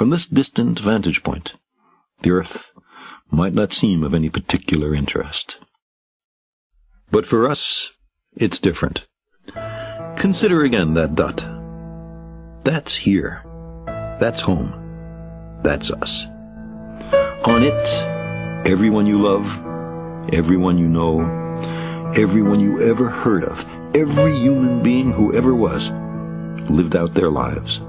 From this distant vantage point, the Earth might not seem of any particular interest. But for us, it's different. Consider again that dot. That's here. That's home. That's us. On it, everyone you love, everyone you know, everyone you ever heard of, every human being who ever was, lived out their lives.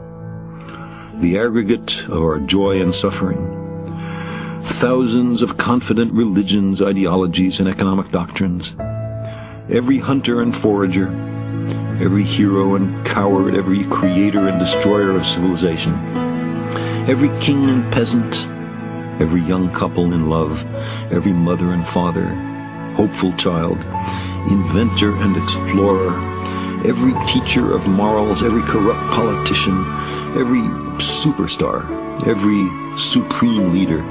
The aggregate of our joy and suffering, thousands of confident religions, ideologies, and economic doctrines, every hunter and forager, every hero and coward, every creator and destroyer of civilization, every king and peasant, every young couple in love, every mother and father, hopeful child, inventor and explorer, every teacher of morals, every corrupt politician, every superstar, every supreme leader,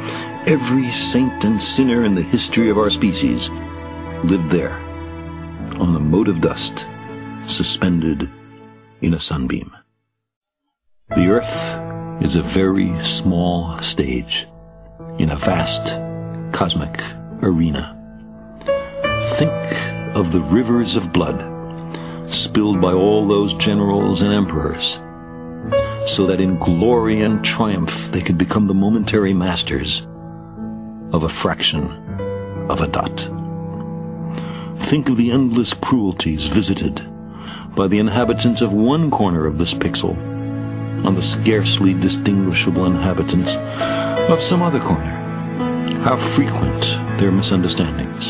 every saint and sinner in the history of our species lived there, on a mote of dust, suspended in a sunbeam. The Earth is a very small stage in a vast cosmic arena. Think of the rivers of blood spilled by all those generals and emperors, so that in glory and triumph they could become the momentary masters of a fraction of a dot. Think of the endless cruelties visited by the inhabitants of one corner of this pixel on the scarcely distinguishable inhabitants of some other corner. How frequent their misunderstandings,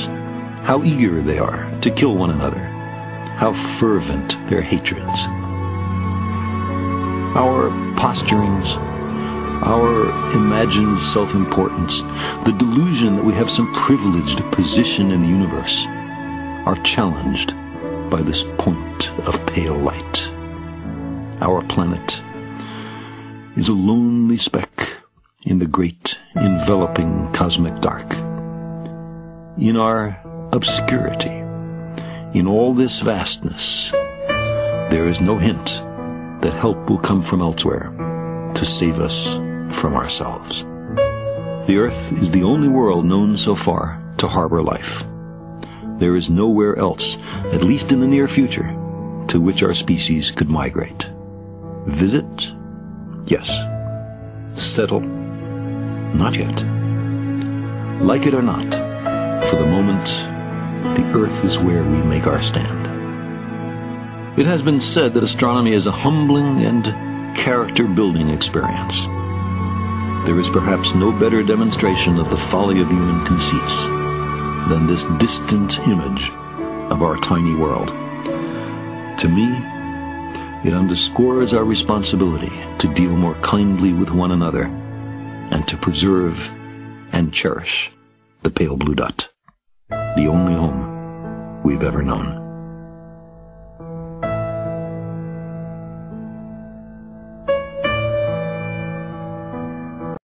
how eager they are to kill one another, how fervent their hatreds. Our posturings, our imagined self-importance, the delusion that we have some privileged position in the universe, are challenged by this point of pale light. Our planet is a lonely speck in the great enveloping cosmic dark. In our obscurity, in all this vastness, there is no hint that help will come from elsewhere to save us from ourselves. The Earth is the only world known so far to harbor life. There is nowhere else, at least in the near future, to which our species could migrate. Visit? Yes. Settle? Not yet. Like it or not, for the moment, the Earth is where we make our stand. It has been said that astronomy is a humbling and character-building experience. There is perhaps no better demonstration of the folly of human conceits than this distant image of our tiny world. To me, it underscores our responsibility to deal more kindly with one another and to preserve and cherish the pale blue dot, the only home we've ever known.